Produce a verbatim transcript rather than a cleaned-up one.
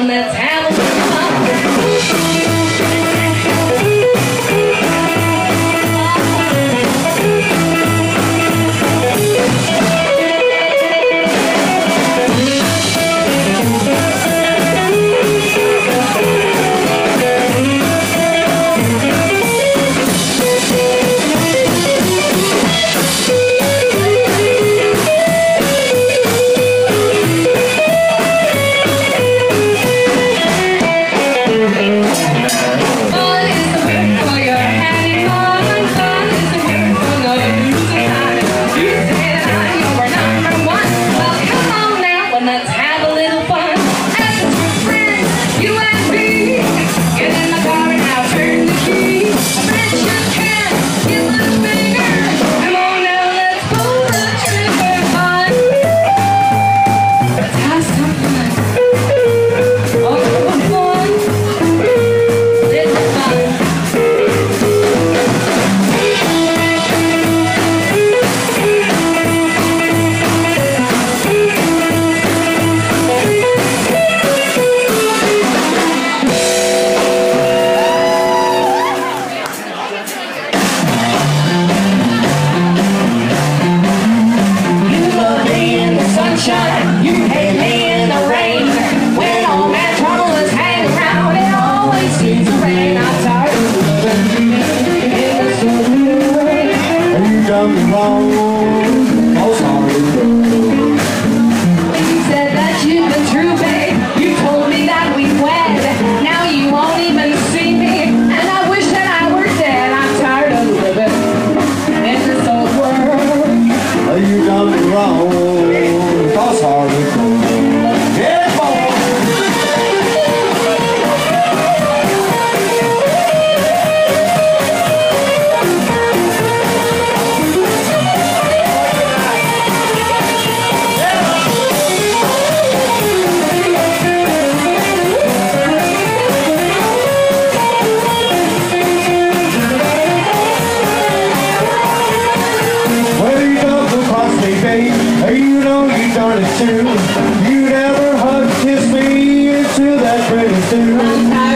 from the town of you never hug, kiss me into that pretty suit.